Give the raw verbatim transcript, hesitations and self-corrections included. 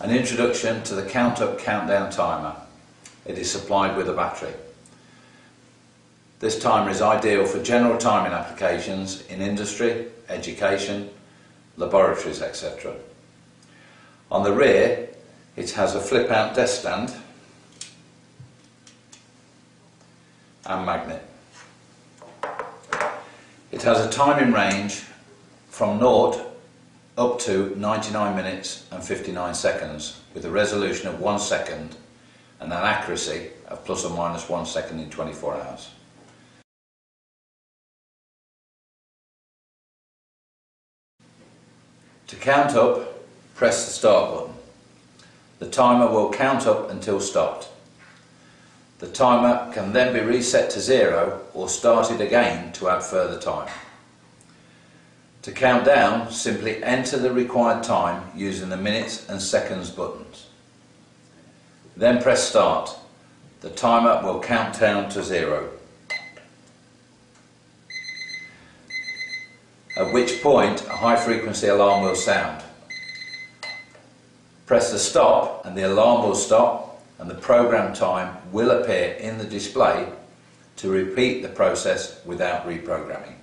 An introduction to the count-up countdown timer. It is supplied with a battery. This timer is ideal for general timing applications in industry, education, laboratories, et cetera. On the rear, it has a flip-out desk stand and magnet. It has a timing range from naught up to ninety-nine minutes and fifty-nine seconds with a resolution of one second and an accuracy of plus or minus one second in twenty-four hours. To count up, press the start button. The timer will count up until stopped. The timer can then be reset to zero or started again to add further time. To count down, simply enter the required time using the minutes and seconds buttons. Then press start. The timer will count down to zero, at which point a high frequency alarm will sound. Press the stop and the alarm will stop and the program time will appear in the display to repeat the process without reprogramming.